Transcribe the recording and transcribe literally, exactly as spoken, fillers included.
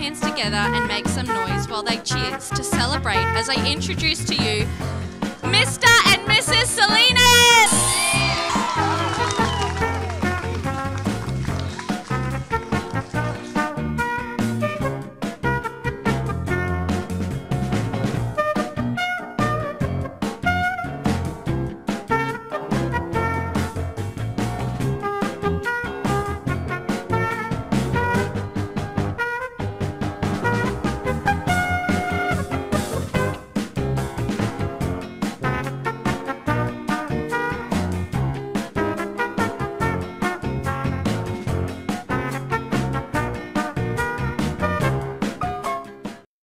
hands together and make some noise while they cheers to celebrate as I introduce to you Mister and Missus Salinas!